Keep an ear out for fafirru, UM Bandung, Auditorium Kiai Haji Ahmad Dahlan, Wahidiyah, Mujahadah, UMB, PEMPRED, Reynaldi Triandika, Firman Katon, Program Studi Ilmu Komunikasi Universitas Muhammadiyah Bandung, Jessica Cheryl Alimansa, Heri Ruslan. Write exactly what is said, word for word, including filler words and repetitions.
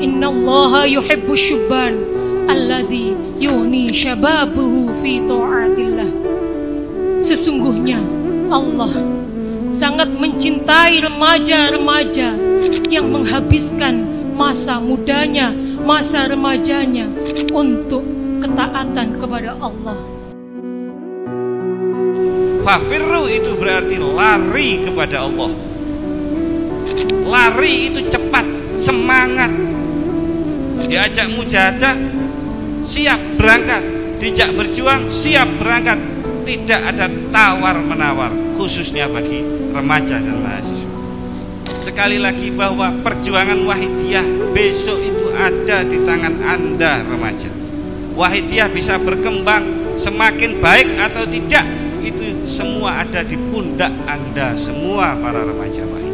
Innallaha yuhibbu syubban alladzi yuni syababuhu fi ta'atillah. Sesungguhnya Allah sangat mencintai remaja-remaja yang menghabiskan masa mudanya, masa remajanya untuk ketaatan kepada Allah. Fafirru itu berarti lari kepada Allah. Lari itu cepat, semangat. Diajak mujahadah, siap berangkat. Diajak berjuang, siap berangkat. Tidak ada tawar-menawar, khususnya bagi remaja dan mahasiswa. Sekali lagi bahwa perjuangan Wahidiyah besok itu ada di tangan Anda, remaja. Wahidiyah bisa berkembang semakin baik atau tidak, itu semua ada di pundak Anda semua para remaja.